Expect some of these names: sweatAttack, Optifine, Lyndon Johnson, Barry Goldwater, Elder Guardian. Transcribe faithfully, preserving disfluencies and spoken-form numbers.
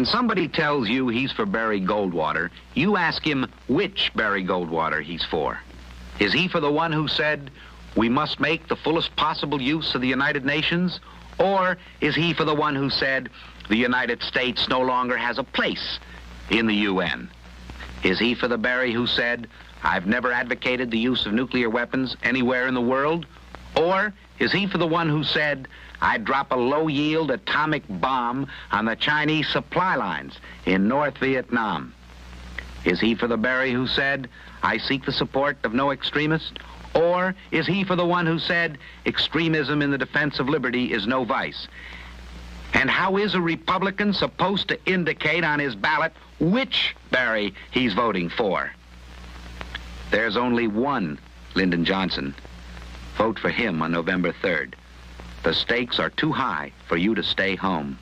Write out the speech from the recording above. When somebody tells you he's for Barry Goldwater, you ask him which Barry Goldwater he's for. Is he for the one who said, we must make the fullest possible use of the United Nations? Or is he for the one who said, the United States no longer has a place in the U N? Is he for the Barry who said, I've never advocated the use of nuclear weapons anywhere in the world? Or is he for the one who said, I'd drop a low-yield atomic bomb on the Chinese supply lines in North Vietnam? Is he for the Barry who said, I seek the support of no extremist? Or is he for the one who said, extremism in the defense of liberty is no vice? And how is a Republican supposed to indicate on his ballot which Barry he's voting for? There's only one Lyndon Johnson. Vote for him on November third. The stakes are too high for you to stay home.